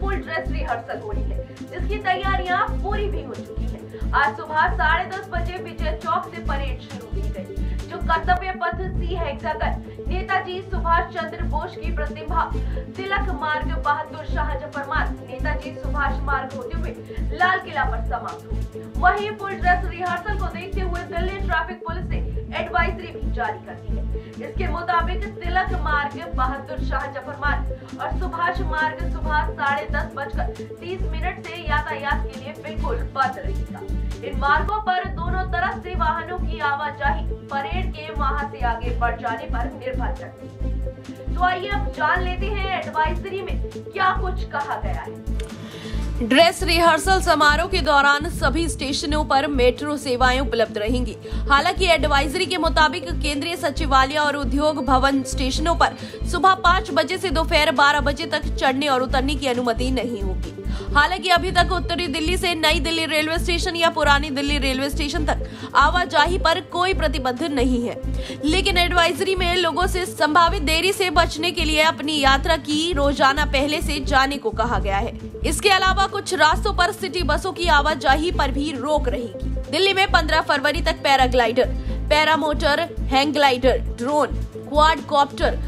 Full dress rehearsal हो रही है, जिसकी तैयारियां पूरी भी हो चुकी है। आज सुबह 10:30 बजे विजय चौक से परेड शुरू की गई, जो कर्तव्य पथ सी हेक्सागन, नेताजी सुभाष चंद्र बोस की प्रतिमा, तिलक मार्ग, बहादुर शाहजफ्फर मार्ग, नेताजी सुभाष मार्ग होते हुए लाल किला पर समाप्त हुई। वहीं फुल ड्रेस रिहर्सल को देखते हुए दिल्ली ट्रैफिक पुलिस ने एडवाइजरी भी जारी कर दी है। इसके मुताबिक तिलक मार्ग, बहादुर शाहजफ्फर मार्ग और सुभाष मार्ग सुबह 10:30 बजकर 30 मिनट से यातायात के लिए बिल्कुल बंद रहेगा। इन मार्गों पर दोनों तरफ से वाहनों की आवाजाही परेड के वहां से आगे बढ़ जाने पर निर्भर करती है। तो आइए अब जान लेते हैं एडवाइजरी में क्या कुछ कहा गया है। ड्रेस रिहर्सल समारोह के दौरान सभी स्टेशनों पर मेट्रो सेवाएं उपलब्ध रहेंगी। हालांकि एडवाइजरी के मुताबिक केंद्रीय सचिवालय और उद्योग भवन स्टेशनों पर सुबह 5 बजे से दोपहर 12 बजे तक चढ़ने और उतरने की अनुमति नहीं होगी। हालांकि अभी तक उत्तरी दिल्ली से नई दिल्ली रेलवे स्टेशन या पुरानी दिल्ली रेलवे स्टेशन तक आवाजाही पर कोई प्रतिबंध नहीं है, लेकिन एडवाइजरी में लोगों से संभावित देरी से बचने के लिए अपनी यात्रा की रोजाना पहले से जाने को कहा गया है। इसके अलावा कुछ रास्तों पर सिटी बसों की आवाजाही पर भी रोक रहेगी। दिल्ली में 15 फरवरी तक paraglider, paramotor, hang glider, drone, quadcopter,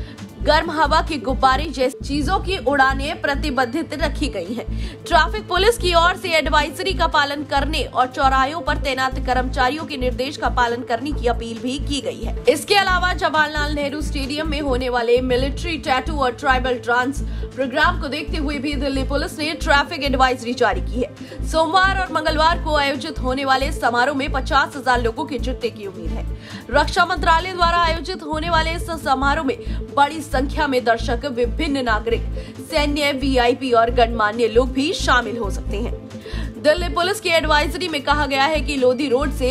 गर्म हवा के गुब्बारे जैसी चीजों की उड़ानें प्रतिबंधित रखी गई हैं। ट्रैफिक पुलिस की ओर से एडवाइजरी का पालन करने और चौराहों पर तैनात कर्मचारियों के निर्देश का पालन करने की अपील भी की गई है। इसके अलावा जवाहरलाल नेहरू स्टेडियम में होने वाले मिलिट्री टैटू और ट्राइबल डांस प्रोग्राम को देखते हुए भी दिल्ली पुलिस ने ट्रैफिक एडवाइजरी जारी की है। सोमवार और मंगलवार को आयोजित होने वाले समारोह में 50,000 लोगों के जुटने की उम्मीद है। रक्षा मंत्रालय द्वारा आयोजित होने वाले इस समारोह में बड़ी संख्या में दर्शक, विभिन्न नागरिक, सैन्य, वीआईपी और गणमान्य लोग भी शामिल हो सकते हैं। दिल्ली पुलिस की एडवाइजरी में कहा गया है कि लोधी रोड से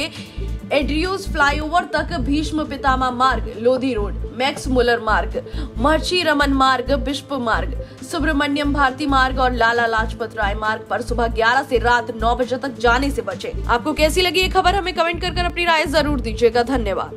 एड्रियूज फ्लाईओवर तक भीष्म पितामह मार्ग, लोधी रोड, मैक्स मुलर मार्ग, महर्षि रमन मार्ग, बिशप मार्ग, सुब्रमण्यम भारती मार्ग और लाला लाजपत राय मार्ग पर सुबह 11 से रात 9 बजे तक जाने से बचें। आपको कैसी लगी ये खबर? हमें कमेंट कर अपनी राय जरूर दीजिएगा। धन्यवाद।